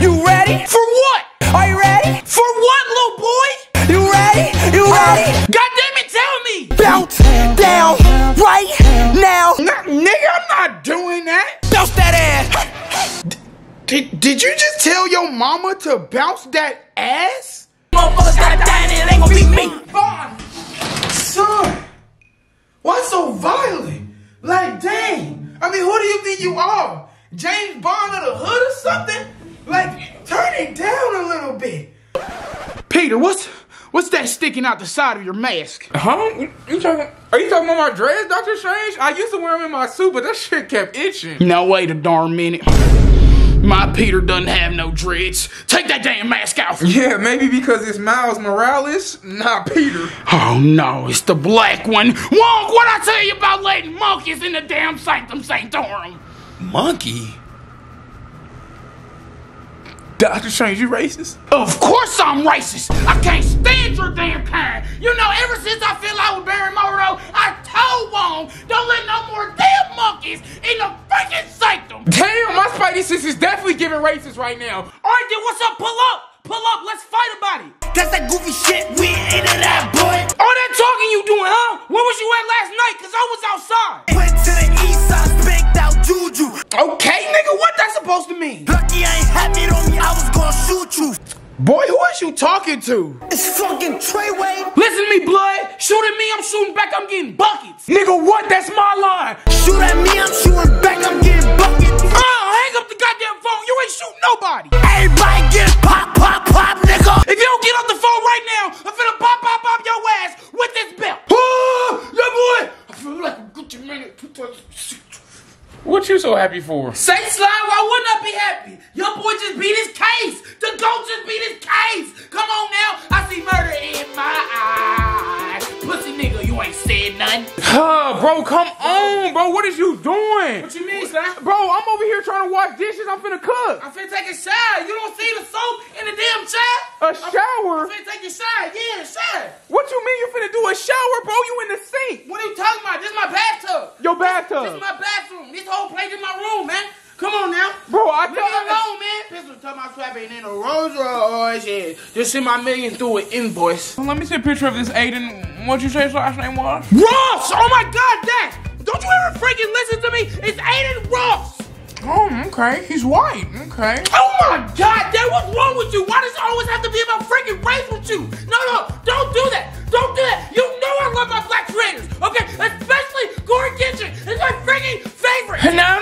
You ready? For what? Are you ready? For what, little boy? You ready? You ready? God damn it, tell me! Bounce down right now. Nigga, I'm not doing that. Bounce that ass. Did you just tell your mama to bounce that ass? Motherfuckers got dying, it ain't gonna be me. Fine. Son, why so violent? Like, dang. I mean, who do you think you are? James Bond of the Hood or something? Like, turn it down a little bit. Peter, what's that sticking out the side of your mask? Huh? Are you talking about my dreads, Dr. Strange? I used to wear them in my suit, but that shit kept itching. Now wait a darn minute. My Peter doesn't have no dreads. Take that damn mask off. Yeah, maybe because it's Miles Morales, not Peter. Oh no, it's the black one. Wonk, what I tell you about letting monkeys in the damn Sanctum Sanctorum? Monkey? Dr. Strange, you racist? Of course I'm racist. I can't stand your damn kind. You know, ever since I fell out with Barry Morrow, I told Wong, don't let no more damn monkeys in the freaking Sanctum. Damn, my Spidey sis is definitely giving racist right now. All right, then what's up? Pull up. Pull up. Let's fight about it. That's that goofy shit. We ain't into that, boy. All that talking you doing, huh? Where was you at last night? Because I was outside. Went to the east side, spanked out Juju. Okay, nigga, what that supposed to mean? Lucky I ain't had it on me. I was gonna shoot you. Boy, who is you talking to? It's fucking Treyway. Listen to me, blood. Shoot at me, I'm shooting back, I'm getting buckets. Nigga, what? That's my line. Shoot at me, I'm shooting back, I'm getting buckets. Hang up the goddamn phone. You ain't shooting nobody. Everybody get pop, pop, pop, nigga. If you don't get off the phone right now, I'm finna pop, pop your ass with this belt. Yeah, boy. I feel like I'm Gucci Mane. What you so happy for? Say slide, why wouldn't I be happy? Your boy just beat his case. The GOAT just beat his case. Come on now. I see murder in my eyes. Pussy nigga, you ain't said nothing. Bro, come on, bro. What is you doing? What you mean, slide? Bro, I'm over here trying to wash dishes. I'm finna cook. I'm finna take a shower. You don't see the soap in the damn shower? A shower? I'm finna take a shower. Yeah, a shower. What you mean you finna do a shower, bro? You in the sink. What are you talking about? This is my bathtub. Your bathtub? This is my bathroom. This whole place in my room, man. Come on now. Bro, I leave it alone, man. Pistol talking about swapping in a Rolls Royce. Yeah. Just send my million through an invoice. Well, let me see a picture of this Aiden. What you say his last name was? Ross! Oh my god, that! Don't you ever freaking listen to me? It's Aiden Ross! Oh, okay. He's white. Okay. Oh my god, that what's wrong with you? Why does it always have to be about freaking race with you? No, don't do that. Don't do that. You know I love my black creators, okay? Especially Gore Kitchen. It's my freaking favorite. Now,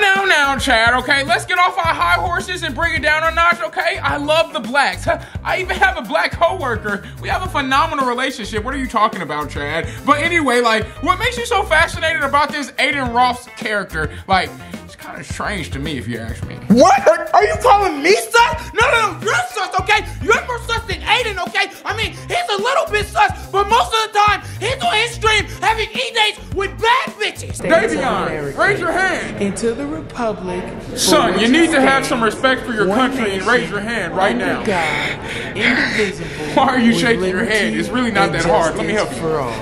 Chad, okay? Let's get off our high horses and bring it down a notch, okay? I love the blacks. I even have a black coworker. We have a phenomenal relationship. What are you talking about, Chad? But anyway, like, what makes you so fascinated about this Aiden Ross character? Like, it's kind of strange to me, if you ask me. What? Are you calling me sus? No, you're sus, okay? You're more sus than Aiden, okay? I mean, he's a little bit sus, but most of the time, he's on his stream having E-dates with bad bitches. Davion, raise your hand. Into the Republic. Son, you need to have some respect for your country and raise your hand right now. God, indivisible. Why are you shaking your head? It's really not that hard. Let me help you.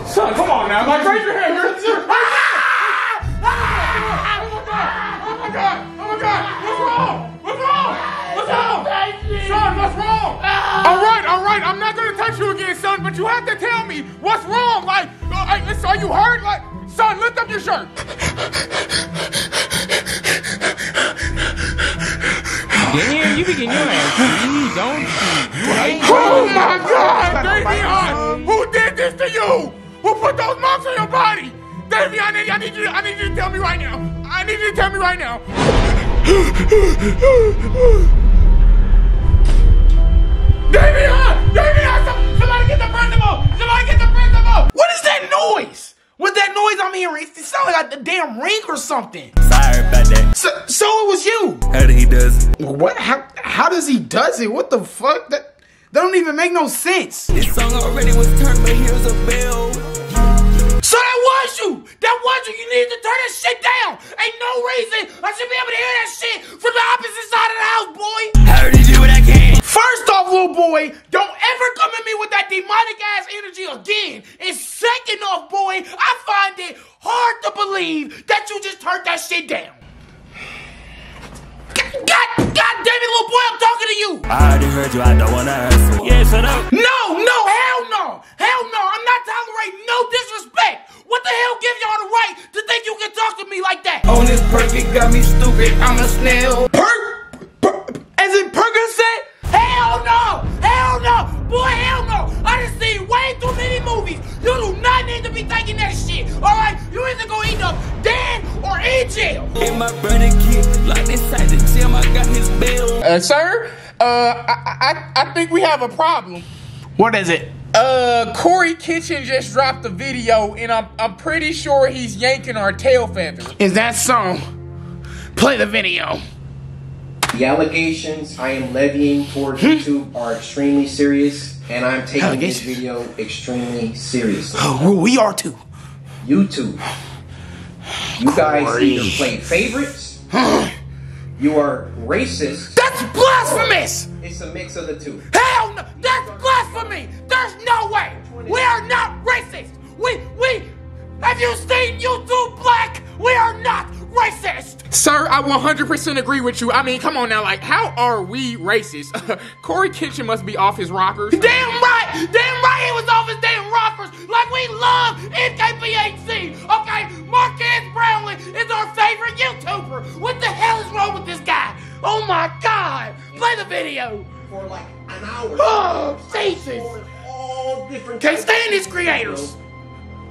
Son, come on now. Like, raise your hand. All right, I'm not gonna touch you again, son, but you have to tell me what's wrong. Like, are you hurt? Like, son, lift up your shirt. Damn, you be getting your ass. Don't you? Oh my God, Davion, who did this to you? Who put those marks on your body? Davion, I need you to tell me right now. I need you to tell me right now. Davion! Davion! Somebody get the principal! Somebody get the principal! What is that noise? What's that noise I'm hearing? It sounds like a damn ring or something. Sorry about that. So it was you. How did he does it? What? How does he does it? What the fuck? That don't even make no sense. This song already was turned, but here's a bell. So that was you! That was you! You need to turn that shit down! Ain't no reason I should be able to hear that shit from the opposite side of the house, boy! How did you do what I can? First off, little boy, don't ever come at me with that demonic ass energy again. And second off, boy, I find it hard to believe that you just turned that shit down. God damn it, little boy. boy, I'm talking to you. I already heard you. I don't want to hurt you. Yeah, shut up. No, no, hell no. Hell no. I'm not tolerating no disrespect. What the hell gives y'all the right to think you can talk to me like that? On this perk, it got me stupid. I'm a snail. Perk? As in Percocet? Hell no. Hell no. Boy, hell no. I done seen way too many movies. You do not need to be thinking that shit. All right? You either go eat up Dan or in jail. And my brother kid locked inside the gym. I got his bail. Sir, I think we have a problem. What is it? Corey Kitchen just dropped the video, and I'm pretty sure he's yanking our tail feathers. Is that song? Play the video. The allegations I am levying towards YouTube are extremely serious, and I'm taking this video extremely seriously. Oh, we are too. YouTube. You Corey. Guys either play favorites, you are racist. That's blasphemous! It's a mix of the two. Hell no! That's blasphemy! There's no way! We are not racist! We have you seen YouTube Black? We are not racist! Sir, I 100% agree with you. I mean, come on now, like, how are we racist? Corey Kitchen must be off his rockers. Damn right he was off his damn rockers! Like, we love NKPHC, okay? Marquez Brownlee is our favorite YouTuber! What the hell is wrong with this guy? Oh my God! Play the video! For like an hour. Oh, Jesus! All different can't stand these creators!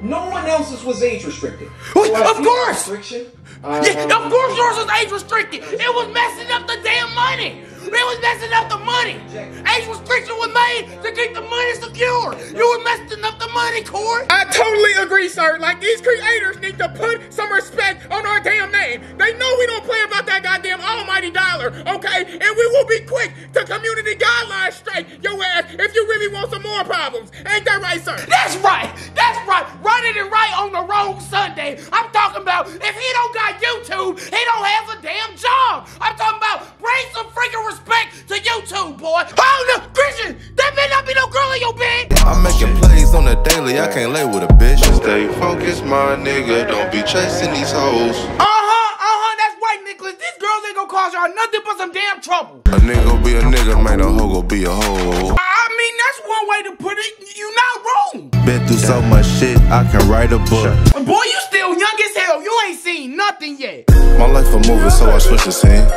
No one else's was age restricted. So of course! Yeah, of course yours was age restricted! It was messing up the damn money! It was messing up the money! Age restriction was made to keep the money secure! You were messing up the money, Corey! I totally agree, sir. Like, these creators need to put some respect on our damn name. They know we don't play about that goddamn almighty dollar, okay? And we will be quick to community guidelines straight your ass if you really want some more problems. Ain't that right, sir? That's right! That's right! Running it right on the wrong Sunday. I'm talking about if he don't got YouTube, he don't have a damn job. I'm talking about bring some freaking respect to YouTube, boy. Oh no, Christian, that better not be no girl in your bed. I'm making plays on the daily. I can't lay with a bitch. Stay focused, my nigga. Don't be chasing these hoes. That's right, Nicholas. These girls ain't gonna cause y'all nothing but some damn trouble. A nigga be a nigga, man. A hoe go be a hoe. I mean, that's one way to put it. You're not wrong. Been through so much shit, I can write a book. Boy, you still young as hell. You ain't seen nothing yet. My life a movie, so I switch the scene.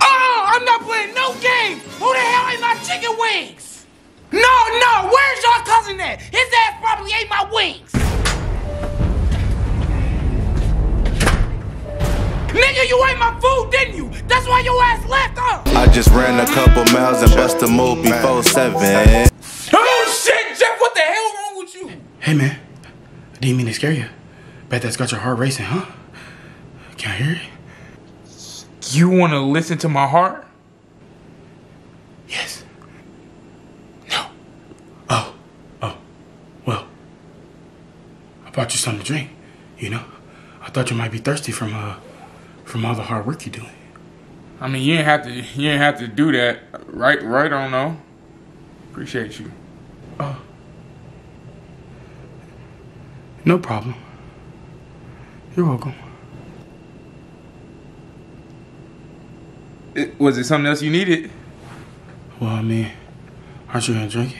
Oh, I'm not playing no games. Who the hell ate my chicken wings? No, where's your cousin at? His ass probably ate my wings. Nigga, you ate my food, didn't you? That's why your ass left up. I just ran a couple miles and bust a move before 7. Oh shit, Jeff, what the hell wrong with you? Hey man, I didn't mean to scare you. Bet that's got your heart racing, huh? Can I hear it? You want to listen to my heart? Yes. No. Oh. Well, I bought you something to drink, you know? I thought you might be thirsty from all the hard work you do. I mean, you didn't have to do that, right? I don't know. Appreciate you. Oh. No problem. You're welcome. Was it something else you needed? Well, I mean, aren't you gonna drink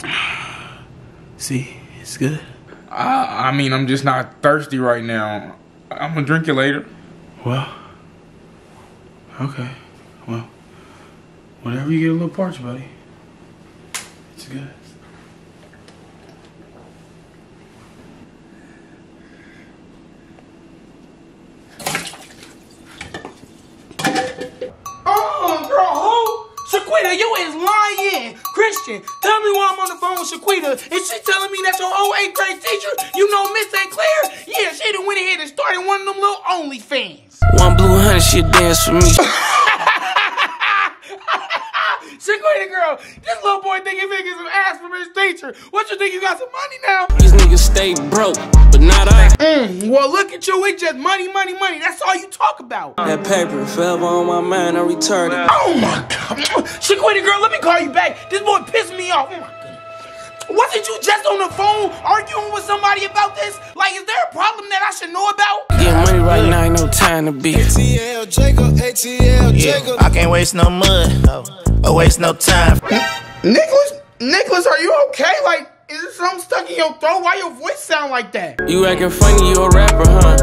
it? See, it's good. I mean, I'm just not thirsty right now. I'm gonna drink it later. Well, okay. Well, whenever you get a little parched, buddy, it's good. Shaquita, you is lying. Christian, tell me why I'm on the phone with Shaquita. Is she telling me that your old 8th grade teacher, you know Miss St. Clair? Yeah, she done went ahead and started one of them little OnlyFans. One blue honey, she dance for me. Shaquita girl, this little boy think he making some ass from his teacher. What you think, you got some money now? These niggas stay broke, but not I. Well, look at you, it's just money, money, money. That's all you talk about. That paper fell on my mind, I returned it. Oh my God. Shaquita girl, let me call you back. This boy pissed me off. Oh my God. Wasn't you just on the phone arguing with somebody about this? Like, is there a problem that I should know about? Getting money right now, ain't no time to be. ATL Jacob, ATL Jacob. I can't waste no money, or waste no time. Nicholas, are you okay? Like, is there something stuck in your throat? Why your voice sound like that? You acting funny, you a rapper, huh?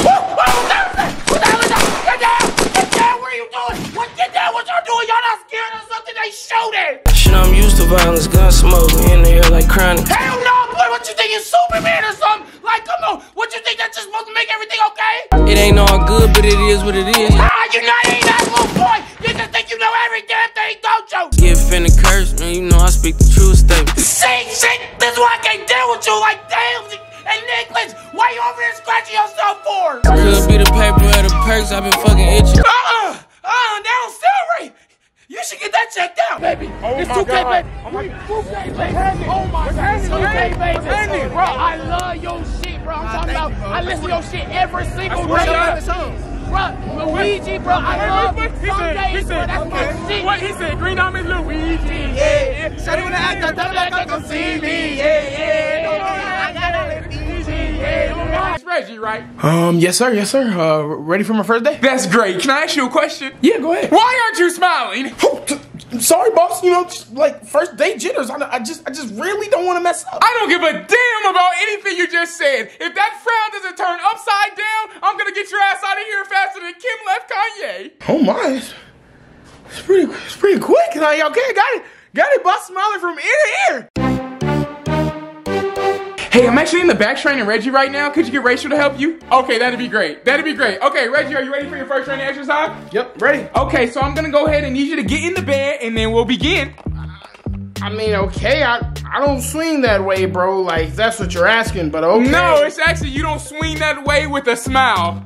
What are you doing? What y'all doing? Y'all not scared or something? They shooting! Shit, I'm used to violence, gun smoke, in the air like chronic. Hell no, boy, what you think, you're Superman or something? Like, come on, what you think, that's just supposed to make everything okay? It ain't all good, but it is what it is. Ah, you not ain't that little boy! You just think you know every damn thing, don't you? Get finna curse, man, you know I speak the truth statement. See, shit, that's why I can't deal with you, like, damn, and Nicholas, why you over here scratching yourself for? Could be the paper or the perks, I've been fucking itching. That don't sound right. You should get that checked out, baby. Oh, it's 2K, baby. Oh my God. 2K, baby. Oh my God. 2K, baby. Bro, I love your shit, bro. I'm talking about, I listen to your shit every single day. Bro, Luigi, bro, I love Sundays, bro, that's my shit. What he said, Green Army Luigi, yeah. Shut up when I act, I tell like I come see me, yeah. I gotta let Luigi, yeah. It's Reggie, right? Yes, sir, yes, sir. Ready for my first day? That's great. Can I ask you a question? Yeah, go ahead. Why aren't you smiling? Sorry, boss, you know, just, like, first day jitters. I just really don't want to mess up. I don't give a damn about anything you just said. If that frown doesn't turn upside down, I'm gonna get your ass out of here faster than Kim left Kanye. Oh my, it's pretty quick. Like, okay, got it, boss, smiling from ear to ear. Hey, I'm actually in the back training Reggie right now. Could you get Rachel to help you? Okay, that'd be great. That'd be great. Okay, Reggie, are you ready for your first training exercise? Yep, ready. Okay, so I'm gonna go ahead and need you to get in the bed and then we'll begin. I mean, okay, I don't swing that way, bro. Like, that's what you're asking, but okay. No, it's actually you don't swing that way with a smile.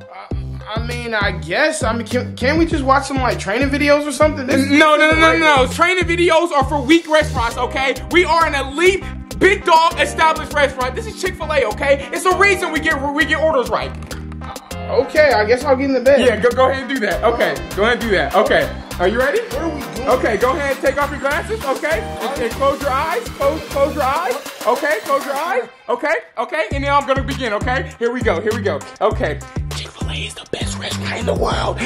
I mean, I guess. I mean, can we just watch some, like, training videos or something? No. Training videos are for weak restaurants, okay? We are an elite big dog established restaurant. This is Chick-fil-A, okay? It's the reason we get orders right. Okay, I guess I'll get in the bed. Yeah, go ahead and do that. Okay, go ahead and do that. Okay, are you ready? Where are we going? Okay, go ahead and take off your glasses, okay? And close your eyes, close your eyes. Okay, close your eyes. Okay, and now I'm gonna begin, okay? Here we go. Okay. Chick-fil-A is the best restaurant in the world.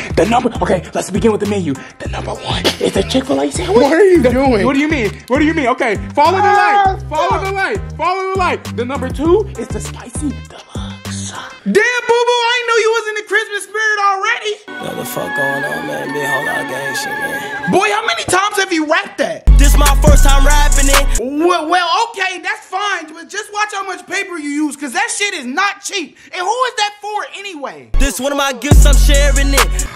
Okay, let's begin with the menu. The number one is the Chick-fil-A sandwich. What are you doing? What do you mean? Okay, follow the light. The number two is the spicy deluxe. Damn, boo-boo, I didn't know you was in the Christmas spirit already. What the fuck going on, man? Big whole lot of gang shit, man. Boy, how many times have you rapped that? This my first time rapping it. Well, okay, that's fine, but just watch how much paper you use, because that shit is not cheap. And who is that for anyway? This one of my gifts, I'm sharing it.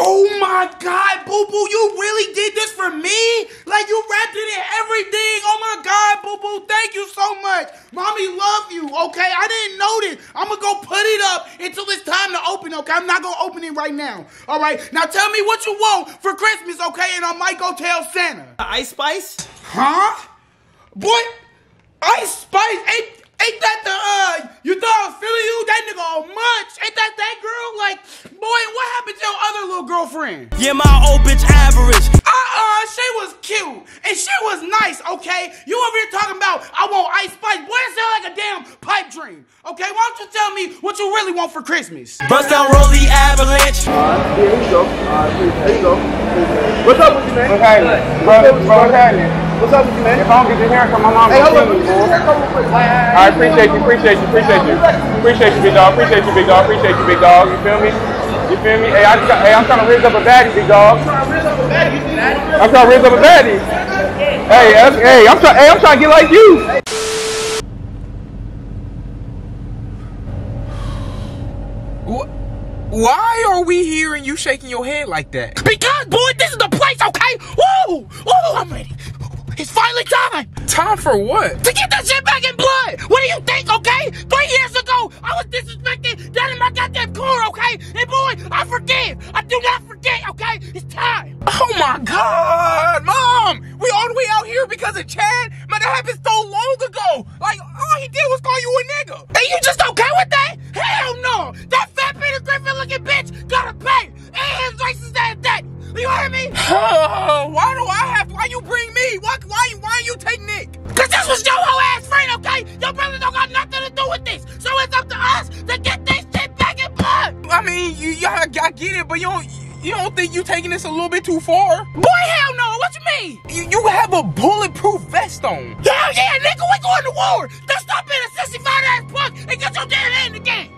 Oh my God, boo-boo, you really did this for me? Like, you rapped it in everything. Oh my God, boo-boo, thank you so much. Mommy love you, okay? I didn't know this. I'm gonna go put it up until it's time to open, okay? I'm not gonna open it right now, all right? Now tell me what you want for Christmas, okay? And I might go tell Santa. Ice Spice? Huh? Boy, Ice Spice, ain't that the, you thought I was feeling you? That nigga all much. Ain't that girl? Like, boy, what happened to your other little girlfriend? Yeah, my old bitch average. She was cute. And she was nice, okay? You over here talking about, I want Ice Spice. Boy, it sound like a damn pipe dream, okay? Why don't you tell me what you really want for Christmas? Bust down Rolly Avalanche. Here we go. Here we go. What's up with you, man? Okay, bro, what's up with you, man? If I don't get your haircut, my mom will kill me, boy. I appreciate you, big dog. You feel me? Hey, I'm trying to raise up a baddie, big dog. Hey, I'm trying to get like you. Why are we here and you shaking your head like that? Because, boy, this is the place, okay? Woo, I'm ready. It's finally time! Time for what? To get that shit back in blood! What do you think, okay? 3 years ago, I was disrespected down in my goddamn core, okay? And boy, I forgive! I do not forget, okay? It's time! Oh my God! Mom! We all the way out here because of Chad? Man, that happened so long ago! Like, all he did was call you a nigga! And you just okay with that? Hell no! That fat Peter Griffin looking bitch gotta pay! And his racist ass that! You hear me? Why you bring me? Why you take Nick? Cause this was your whole but you don't think you taking this a little bit too far? Boy, hell no! What you mean? You have a bulletproof vest on. Hell yeah, nigga, we going to war! Now stop being a sissy fat ass punk and get your damn hand in the game!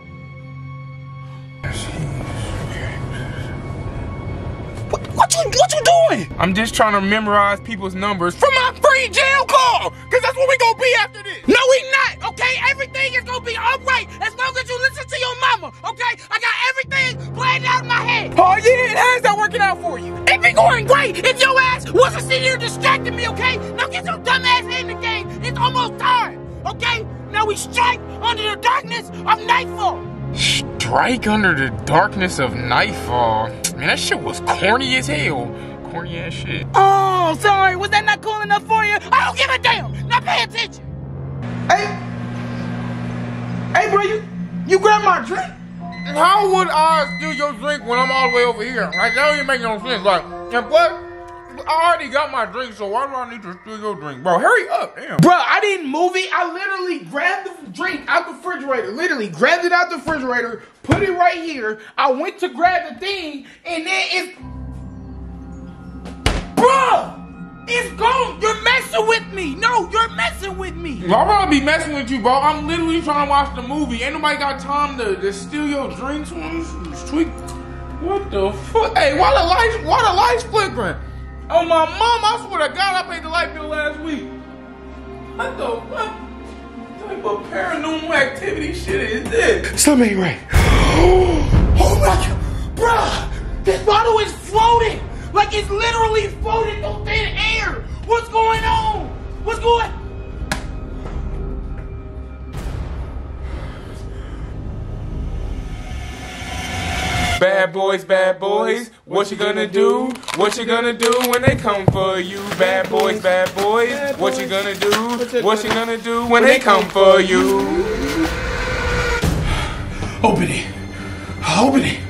What you doing? I'm just trying to memorize people's numbers for my free jail call! Cause that's what we gonna be after this! No, we not, okay? Everything is gonna be alright as long as you listen to your mama, okay? I got everything planned out in my head! Oh yeah, how's that working out for you? It'd be going great if your ass wasn't sitting here distracting me, okay? Now get your dumb ass in the game! It's almost time, okay? Now we strike under the darkness of nightfall! Strike under the darkness of nightfall? Man, that shit was corny as hell. Corny ass shit. Oh, sorry. Was that not cool enough for you? I don't give a damn. Now pay attention. Hey, bro, you grab my drink? How would I steal your drink when I'm all the way over here? Like, that don't even make no sense. Like, and plus, I already got my drink, so why do I need to steal your drink? Bro, hurry up, damn. Bro, I didn't move it. I literally grabbed the drink out the refrigerator. Literally grabbed it out the refrigerator, put it right here. I went to grab the thing, and then it's... Bro, it's gone. You're messing with me. No, you're messing with me. Why would I be messing with you, bro? I'm literally trying to watch the movie. Ain't nobody got time to steal your drinks on this street. What the fuck? Hey, why the lights flickering? Oh my mom, I swear to God, I paid the light bill last week. What the fuck type of paranormal activity shit is this? Something ain't right. Oh my God, bruh, this bottle is floating. Like it's literally floating on thin air. What's going on? What's going on? Bad boys, bad boys, what you gonna do? What you gonna do when they come for you? Bad boys, bad boys, what you gonna do? What you gonna do when they come for you? Open it. Open it.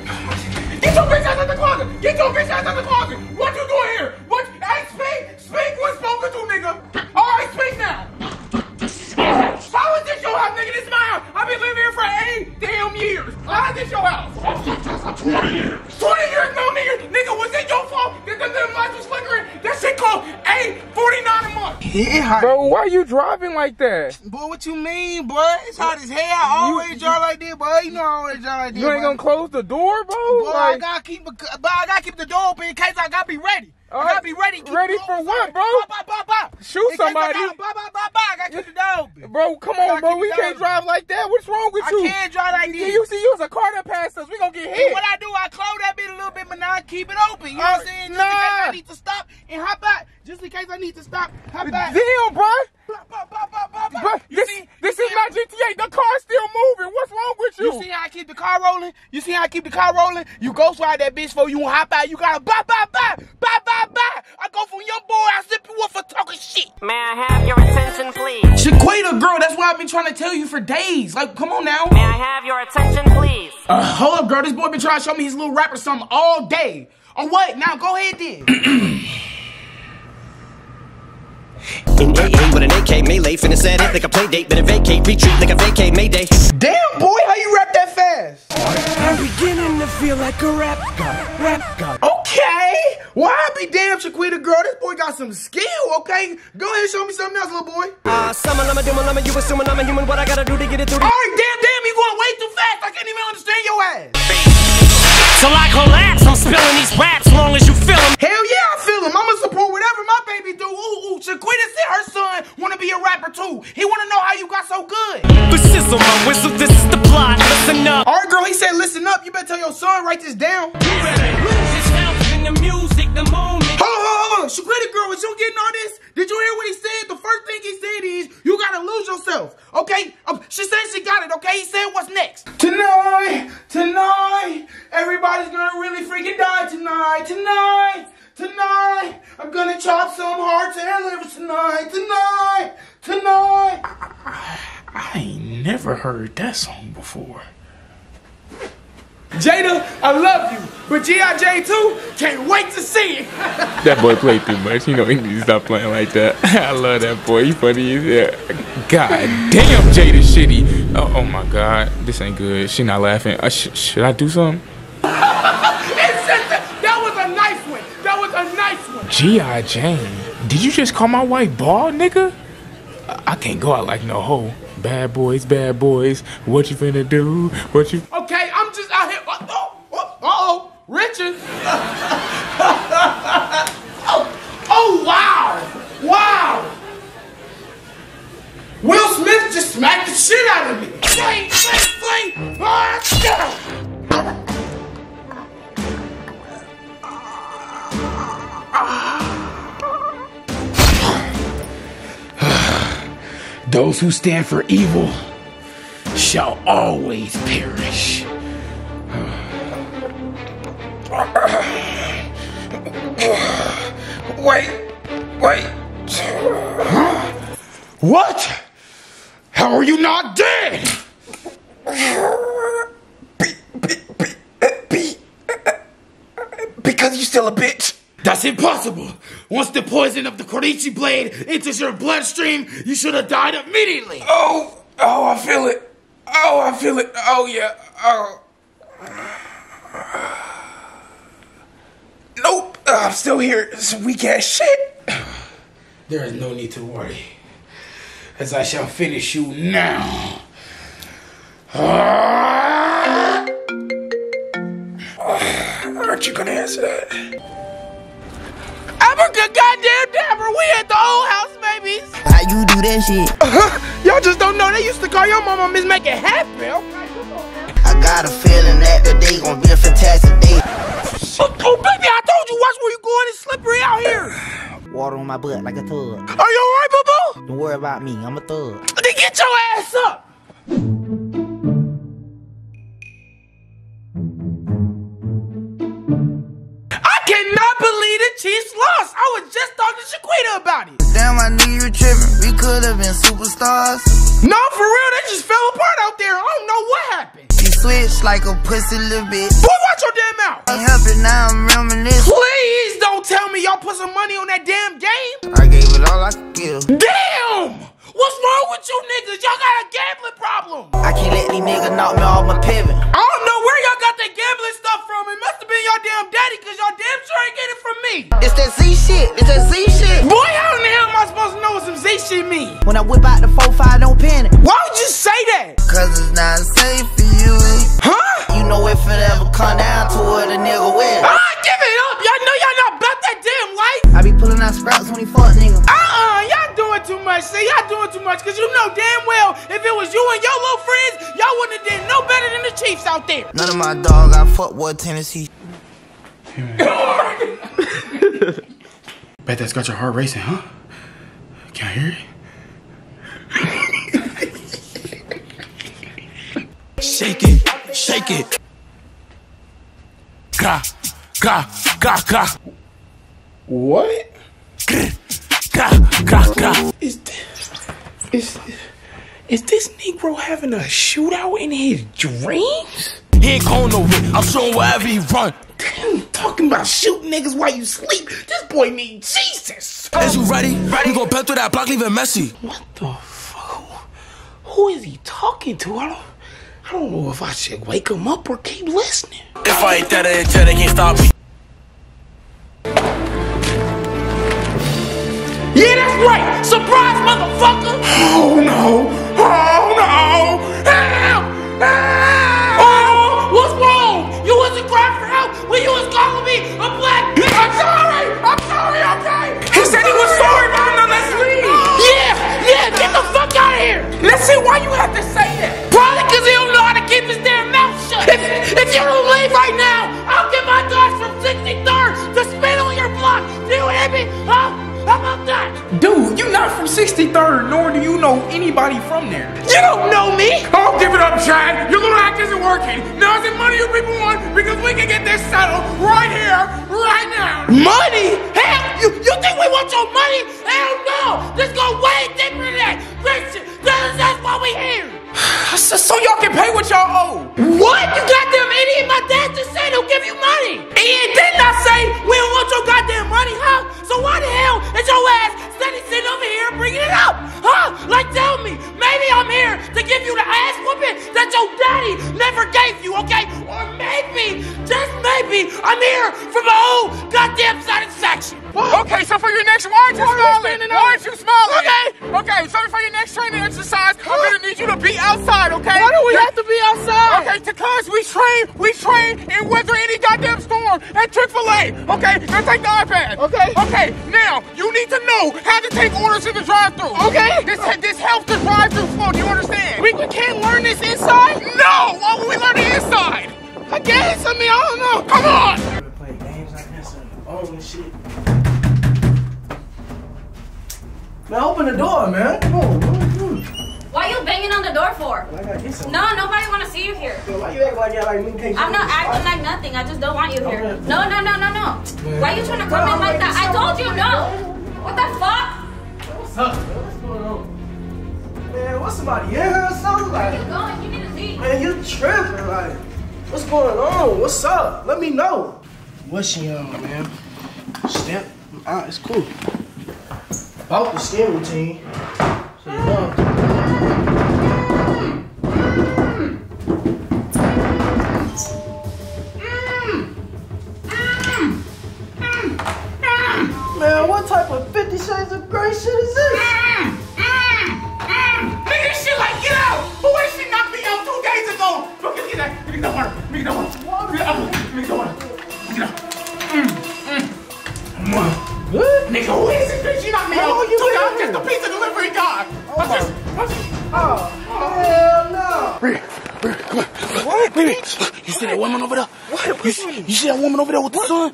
Get your bitch out of the closet! Get your bitch out of the closet! What you doing here? What? Hey, speak! Speak what's spoken to, nigga! Alright, speak now! Why was this your house, nigga? This is my house! I've been living here for 8 damn years! Why is this your house? 20 years! 20 years? No, nigga! Nigga, was it your fault that the little lights was flickering? That shit cost $8.49 a month! Yeah, bro, why you driving like that? Boy, what you mean, boy? It's hot as hell. I always drive like this, boy. You know I always drive like this, You ain't gonna close the door, bro? Boy, like... I gotta keep the door open in case I gotta be ready. I gotta be ready. Ready for what, bro? Bop, bop, bop, bop. Shoot somebody. Bop, bop, bop, bop. I gotta keep the door open. Bro, come on, bro. We can't drive like that. What's wrong with you? I can't drive like this. You see, you was a car that passed us. We gonna get hit. What I do, I close that bit a little bit, but now I keep it open. You know what I'm saying? Just in case I need to stop and hop out. Just in case I need to stop, hop out. Damn, bro. Bop, bop, bop, bop, bop, bop. Bro, this is my GTA. The car's still moving. What's wrong with you? You see how I keep the car rolling? You see how I keep the car rolling? You ghost ride that bitch before you hop out. You gotta bop, bop, bop, bop, bop, bop. I go from your boy. I zip you up for talking shit. May I have your attention, please? Shaquita, girl, that's what I've been trying to tell you for days. Like, come on now. May I have your attention, please? Hold up, girl. This boy been trying to show me his little rap or something all day. Or what? Now go ahead then. With an AK melee, finna set it like a play date, better vacate, retreat like a vacate mayday. Damn boy, how you rap that fast? I'm beginning to feel like a rap god, rap god. Okay, well I be damn Shaquita girl, this boy got some skill, okay? Go ahead and show me something else, little boy. Summon, I'm a demon, I'm a you assuming I'm a human, what I gotta do to get it through. Alright, damn, you going way too fast, I can't even understand your ass. So I collapse, I'm spilling these raps, long as you feel them. Hell yeah, I feel them, I'ma support whatever my baby do, ooh, Shaquita said her son wanna be a rapper too. He wanna know how you got so good. The shizzle, my whistle, this is the plot, listen up. Alright girl, he said listen up, you better tell your son, write this down. You better lose his health in the music, the moment. Hold on, Shaquita girl, was you getting all this? Did you hear what he said? The first thing he said is, you gotta lose yourself, okay? She said she got it, okay? He said what's next? Tonight, everybody's gonna really freaking die tonight. I'm gonna chop some hearts and livers tonight. I ain't never heard that song before. Jada, I love you, but G.I. Jane 2, can't wait to see it. That boy played too much. You know he needs to stop playing like that. I love that boy. He funny as hell. God damn, Jada shitty. Oh my God, this ain't good. She not laughing. Should I do something? G.I. Jane. Did you just call my wife bald, nigga? I can't go out like no hoe. Bad boys, what you finna do? What you... Okay, I'm just out here... Uh-oh, Richard! Oh, wow! Wow! Will Smith just smacked the shit out of me! Fling! Ah! Those who stand for evil shall always perish. Wait. Huh? What? How are you not dead? Because you're still a bitch. That's impossible! Once the poison of the Korichi blade enters your bloodstream, you should have died immediately! Oh, I feel it! Oh, I feel it! Oh, yeah, oh... Nope! I'm still here. It's weak-ass shit! There is no need to worry, as I shall finish you now. Aren't you gonna answer that? Goddamn Dabber, we at the old house, babies. How you do that shit? Y'all just don't know. They used to call your mama Miss Make It Happen. I got a feeling that today gonna be a fantastic day. Oh, baby, I told you, watch where you going. It's slippery out here. Water on my butt like a thug. Are you alright, boo-boo? Don't worry about me. I'm a thug. Then get your ass up. Chiefs lost. I was just talking to Shaquita about it. Damn, I knew you were tripping. We could have been superstars. No, for real, they just fell apart out there. I don't know what happened. You switched like a pussy little bitch. Boy, watch your damn mouth. Ain't helping now, I'm reminiscing. Please don't tell me y'all put some money on that damn game. I gave it all I could give. Damn! What's wrong with you niggas? Y'all got a gambling problem. I can't let these niggas knock me off my pivot. I don't know where y'all got that gambling stuff from. It must have been your damn daddy, because y'all damn sure ain't get it from me. It's that Z shit. It's that Z shit. Boy, how in the hell am I supposed to know what some Z shit mean? When I whip out the 4-5, don't panic. Why would you say that? Because it's not safe for you. Huh? You know it forever come down to what a nigga will. Ah, give it up. Y'all know y'all not about that damn life. I be pulling out sprouts when he fuck nigga. Y'all doing too much. See, y'all doing too much. Because you know damn well, if it was you and your little friends, y'all wouldn't have done no better than the Chiefs out there. None of my dog I fuck with Tennessee. Bet that's got your heart racing, huh? Can I hear it? Shake it, shake it. Ka, ka, ka, ka. What? Ka, ka, ka. Is this Negro having a shootout in his dreams? He ain't going nowhere. I'm showing wherever he run. Damn, talking about shooting niggas while you sleep. This boy mean Jesus. Is you ready? You gonna pep through that block, leaving messy. What the fuck? Who is he talking to? I don't know if I should wake him up or keep listening. If I ain't that intent, they can't stop me. Yeah, that's right. Surprise, motherfucker. Oh no. Oh no. Ow. Ow. Oh, what's wrong? You wasn't crying for help when you was calling me a black bitch. I'm sorry, okay? He said he was sorry, man. Now let's leave. Yeah, get the fuck out of here. Let's see why you have to say that. Probably because he don't know how to keep his damn mouth shut. If you don't leave right now, I'll get my dogs from 63rd to spit on your block. Do you hear me? Huh? How about that? Dude, you're not from 63rd, nor do you know anybody from there. You don't know me! Oh, give it up, Chad. Your little act isn't working. Now it's the money you people want, because we can get this settled right here, right now. Money? Hell, you think we want your money? Hell no! This go way deeper than that. Christian, that's why we here. So y'all can pay what y'all owe. What? You goddamn idiot. My dad just said he'll give you money. And didn't I say we don't want your goddamn money, huh? So why the hell is your ass standing over here bringing it up? Huh? Like, tell me, maybe I'm here to give you the ass whooping that your daddy never gave you, okay? Or maybe, just maybe, I'm here for my own goddamn satisfaction. Okay, so for your next one, two smalling. One, two smalling. Okay. Okay, so for your next training exercise, I'm gonna need you to be outside, okay? Why do we have to be outside? Okay, because we train and weather any goddamn storm at Chick-fil-A. Okay, now take the iPad. Okay. Okay, now you need to know how to take orders in the drive-thru. Okay. This helps the drive-thru flow. Do you understand? We can't learn this inside? No! Why would we learn it inside? I guess, I don't know. Come on! I'm gonna play games like this and all this shit. Man, open the door, man. Come on, Why you banging on the door for? Well, I gotta get some. No, nobody wanna see you here. Yo, why you acting like me? I'm not acting like nothing. I just don't want you here. No. Man. Why you trying to come in like that? I told you no. What the fuck? What's up, man? What's going on? Man, what's somebody in here or something? Where you going? You need to leave. Man, you tripping, like. What's going on? What's up? Let me know. What's she on, man? Step out. It's cool. About the skin routine. So you know. Man, what type of 50 Shades of Grey shit is this? Nigga, shit like, get out! Who is she knocked me out 2 days ago? Look at that. Nigga, who is this bitch? She knocked me out. I'm just a pizza delivery guy. Oh, hell no. Come on. What? Baby, you see that woman over there? What? You see that woman over there with the sun?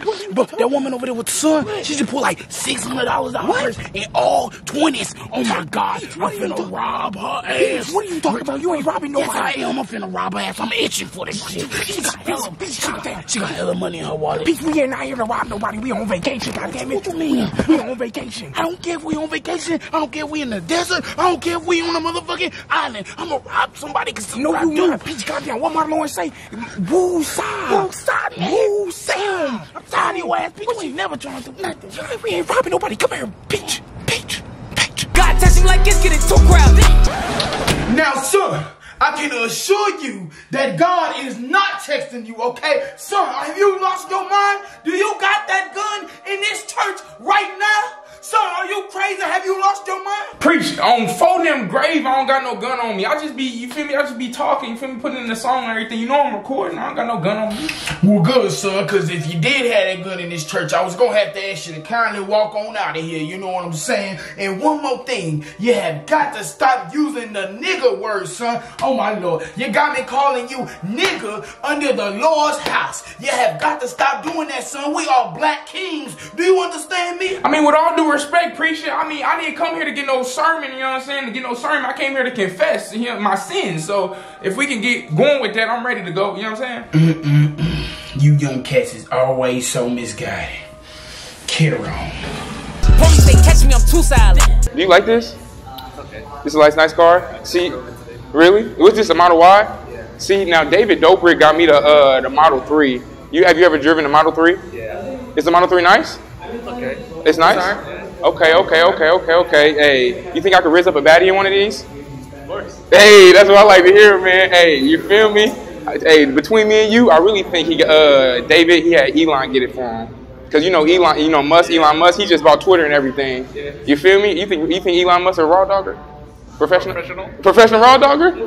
That woman over there with the sun? She just pulled like $600 out of hers in all 20s. Oh my God, I'm finna rob her ass. What are you talking about? You ain't robbing nobody. Yes, I am. I'm finna rob her ass. I'm itching for this shit. She got hella money in her wallet. Bitch, we ain't out here to rob nobody. We on vacation, goddammit. What you mean? We on vacation. I don't care if we on vacation. I don't care if we in the desert. I don't care if we on a motherfucking island. I'm gonna rob somebody because you know you not. Bitch, goddamn, what Martin Lawrence say? Woo side. I'm tired of your ass, bitch. You ain't never trying to do nothing. We ain't robbing nobody. Come here, bitch. Bitch. God testing like it's getting too crowded. Now, son, I can assure you that God is not texting you, okay? Son, have you lost your mind? Do you got that gun in this church right now? Son, are you crazy? Have you lost your mind? Preach. On phone them grave, I don't got no gun on me. I just be, you feel me? I just be talking, you feel me? Putting in the song and everything. You know I'm recording. I don't got no gun on me. Well, good, son, because if you did have that gun in this church, I was going to have to ask you to kindly walk on out of here. You know what I'm saying? And one more thing. You have got to stop using the nigga word, son. Oh, my Lord. You got me calling you nigga under the Lord's house. You have got to stop doing that, son. We are black kings. Do you understand me? I mean, with all due respect, preacher. I mean, I didn't come here to get no sermon, you know what I'm saying? To get no sermon. I came here to confess, you know, my sins. So if we can get going with that, I'm ready to go, you know what I'm saying? You young cats is always so misguided. Kid around. Police say catch me, I'm too silent. Do you like this? Okay. This is a nice car. See, really? Was this a Model Y? Yeah. See, now David Dobrik got me the Model 3. Have you ever driven the Model 3? Yeah. Is the Model 3 nice? Okay. It's nice? Okay. Hey, you think I could rizz up a baddie in one of these? Of course. Hey, that's what I like to hear, man. Hey, you feel me? Hey, between me and you, I really think David had Elon get it for him. Cause you know Elon, you know Musk, Elon Musk, he just bought Twitter and everything. Yeah. You feel me? You think Elon Musk a raw dogger? Professional raw dogger? I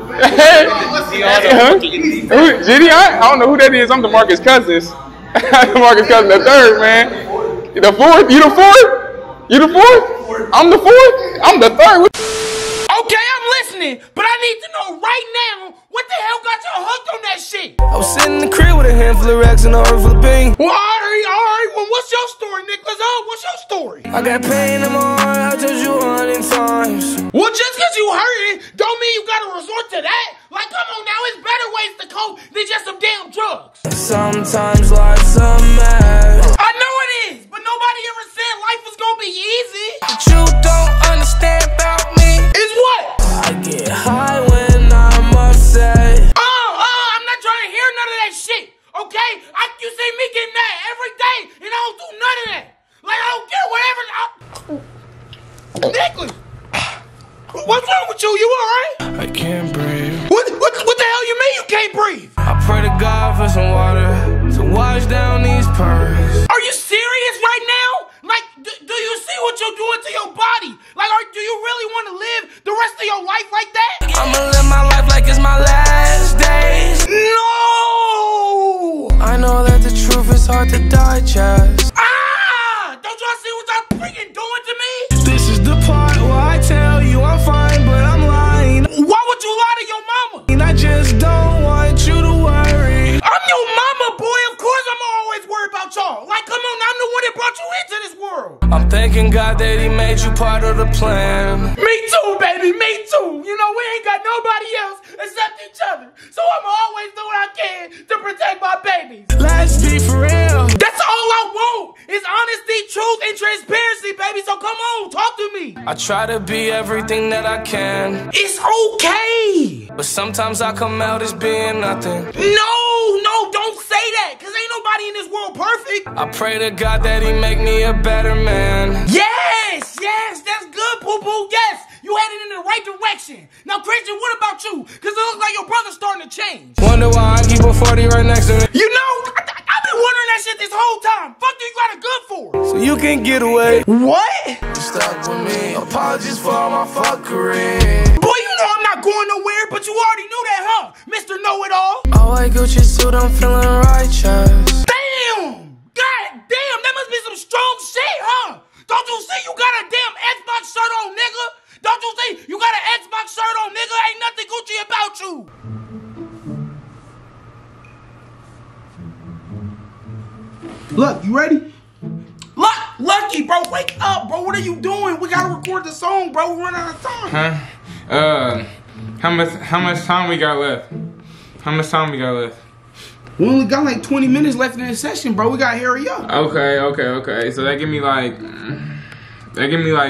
don't know who that is. I'm DeMarcus Cousins. DeMarcus Cousins the third, man. The fourth? You the fourth? You the fourth? I'm the fourth? I'm the third. Okay, I'm listening, but I need to know right now what the hell got you hooked on that shit. I was sitting in the crib with a handful of racks and a handful of beans. Well, all right. Well, what's your story, Nicholas? What's your story? I got pain in my heart. I told you 100 times. Well, just because you hurting don't mean you got to resort to that. Like, come on now, it's better ways to cope than just some damn drugs. Sometimes life's a mess. I know it is, but nobody ever said life was gonna be easy. What you don't understand about me is what? I get high when I'm upset. I'm not trying to hear none of that shit, okay? You see me getting that every day, and I don't do none of that. Like, I don't get whatever. Nicholas! What's wrong with you? You all right? I can't breathe. What the hell you mean you can't breathe? I pray to God for some water to wash down these purrs. Are you serious right now? Like, you see what you're doing to your body? Like, do you really want to live the rest of your life like that? I'ma live my life like it's my last days. No! I know that the truth is hard to digest. Ah! Don't y'all see what y'all freaking doing to me? This is the part where I tell you I'm fine, but I'm lying. Why would you lie to your mama? And I just don't want you to worry. I'm your mama, boy. Of course I'm always worried about y'all. Like, come on, I'm the one that brought you into this world. I'm thanking God that he made you part of the plan. Me too, baby, me too. You know, we ain't got nobody else except each other. So I'm always doing what I can to protect my babies. Let's be for real. That's all I want is honesty, truth, and transparency, baby. So come on, talk to me. I try to be everything that I can. It's okay. But sometimes I come out as being nothing. No, don't say that. Cause ain't nobody in this world perfect. I pray to God that he make me a better man. Yes, that's good, poo-poo. Yes, you headed in the right direction. Now, Christian, what about you? Because it looks like your brother's starting to change. Wonder why I keep a 40 right next to me. You know, I've been wondering that shit this whole time. Fuck you got a good for. So you can get away. What? Stuck with me. Apologies for my fuckery. Boy, you know I'm not going nowhere, but you already knew that, huh? Mr. Know-It-All. Oh, I Gucci suit, I'm feeling righteous. Don't you see you got a damn Xbox shirt on, nigga? Don't you see you got an Xbox shirt on, nigga? Ain't nothing Gucci about you. Look, you ready? Look, Lucky, bro, wake up, bro. What are you doing? We gotta record the song, bro. We're running out of time. Huh? How much time we got left? How much time we got left? We only got like 20 minutes left in this session, bro. We gotta hurry up. Okay. So that give me like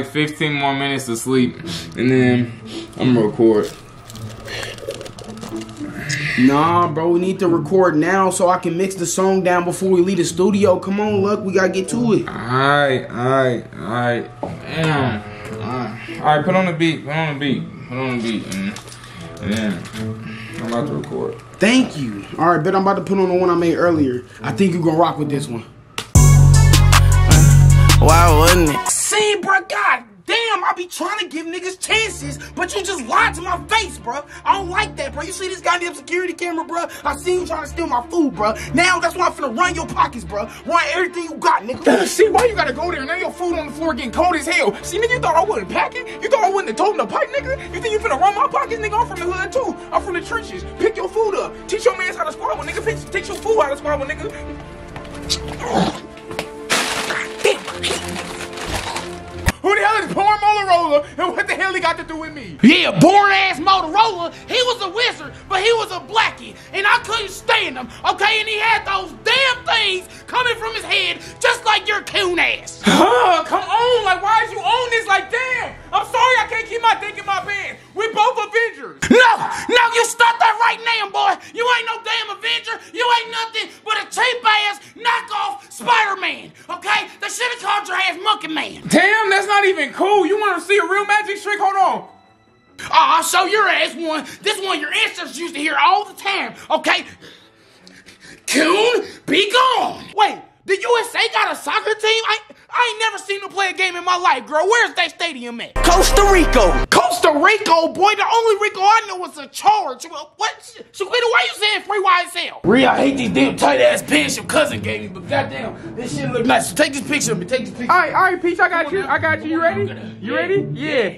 15 more minutes to sleep, and then I'm gonna record. Nah, bro, we need to record now so I can mix the song down before we leave the studio. Come on, Luck, we gotta get to it. All right. Put on the beat. And then I'm about to record. Thank you. All right, bet I'm about to put on the one I made earlier. I think you're gonna rock with this one. Why wouldn't it? See, bruh, god damn, I be trying to give niggas chances, but you just lied to my face, bruh. I don't like that, bruh. You see this goddamn security camera, bruh? I seen you trying to steal my food, bruh. Now that's why I'm finna run your pockets, bruh. Run everything you got, nigga. See, why you gotta go there? Now your food on the floor getting cold as hell. See, nigga, you thought I wouldn't pack it? You thought I wouldn't have told him to pipe, nigga? You think you finna run my pockets, nigga? I'm from the hood, too. I'm from the trenches. Pick your food up. Teach your mans how to squabble, nigga. Take your food out of squabble, nigga. Who the hell is poor Motorola, and what the hell he got to do with me? Yeah, born ass Motorola. He was a wizard, but he was a blackie, and I couldn't stand him, okay? And he had those damn things coming from his head, just like your coon ass. Come on, like, why is you on this? Like, damn, I'm sorry I can't keep my dick in my pants. We both Avengers. No, you stop that right now, boy. You ain't no damn Avenger. You ain't nothing but a cheap ass knockoff Spider-Man, okay? They should have called your ass Monkey Man. Damn, that's not even cool. You want to see a real magic trick? Hold on. I'll show your ass one. This one your ancestors used to hear all the time, okay? Coon, be gone. Wait, the USA got a soccer team? I ain't never seen them play a game in my life, girl. Where's that stadium at? Costa Rica, boy. The only Rico I know is a charge. What? Shaquita, why you saying free YSL? Rhea, I hate these damn tight-ass pants your cousin gave me, but goddamn, this shit look nice. So take this picture of me. All right, Peach, I got you. You ready? Yeah.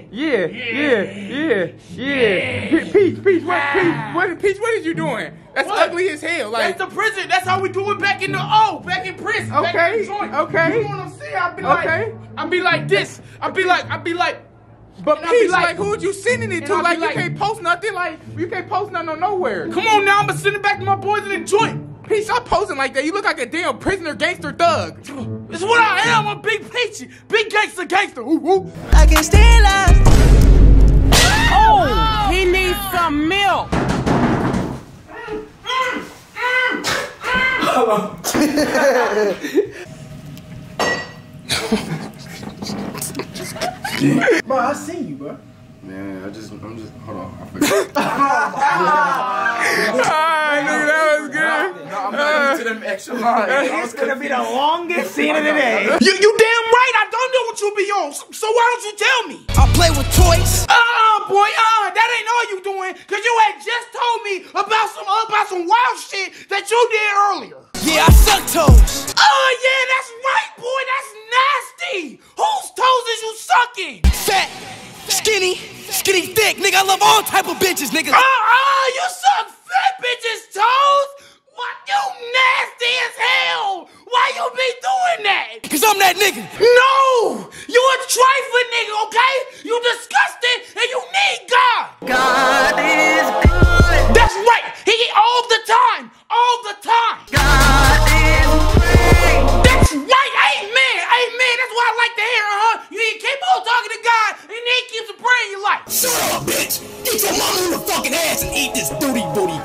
Peach, what is you doing? That's ugly as hell. Like, that's the prison. That's how we do it back in prison. Okay. You know what I'm saying? I be like this. But Peach, like, who you sending it to? Like, you can't post nothing. Like, you can't post nothing on nowhere. Come on now, I'ma send it back to my boys in the joint. Peach, stop posting like that. You look like a damn prisoner gangster thug. It's what I am. I'm big Peachy, big gangster. Ooh. I can stand up. Oh, he needs some milk. Bro, I seen you, bro. Man, I'm just, hold on, I forgot. Alright, nigga, that was good. No, I'm not into them extra lines. It's gonna be the longest scene of the day. You damn right, I don't know what you be on, so why don't you tell me? I play with toys. Boy, that ain't all you doing, cause you had just told me about some wild shit that you did earlier. Yeah, I suck toes. Yeah, that's right, boy, that's nasty. Whose toes is you sucking? Fat. Skinny thick, nigga, I love all type of bitches, nigga. You suck fat bitches' toes? What, you nasty as hell? Why you be doing that? Cause I'm that nigga. No, you a trifling nigga, okay? You disgusting and you need God. God is good. That's right, he all the time, all the time. God is great. That's right, amen, amen, that's what I like to hear, huh? You keep on talking to God and he keeps a prayer in your life. Shut up, bitch. Get your mama in the fucking ass and eat this booty booty.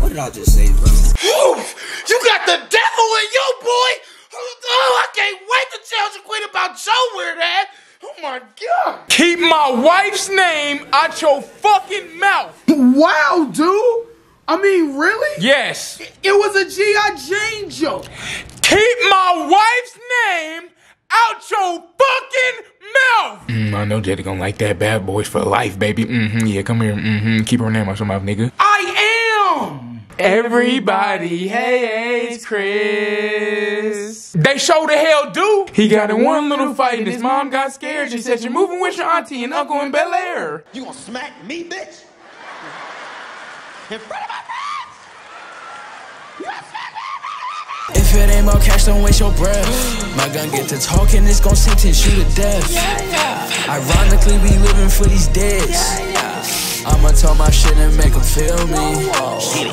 What did I just say, bro? You got the devil in you, boy! Oh, I can't wait to tell you quit about your weird ass! Oh my God! Keep my wife's name out your fucking mouth! Wow, dude! I mean, really? Yes. It was a G.I. Jane joke. Keep my wife's name out your fucking mouth! I know Jada gonna like that. Bad boys for life, baby. Yeah, come here. Keep her name out your mouth, nigga. I am! Everybody hates Chris. They sure the hell do. He got in one little fight and his mom got scared. She said, you're moving with your auntie and uncle in Bel Air. You gonna smack me, bitch? In front of my friends? You gonna smack me? If it ain't more cash, don't waste your breath. My gun get to talking, it's gonna sentence you to death. Ironically, we living for these days. I'ma tell my shit and make them feel me.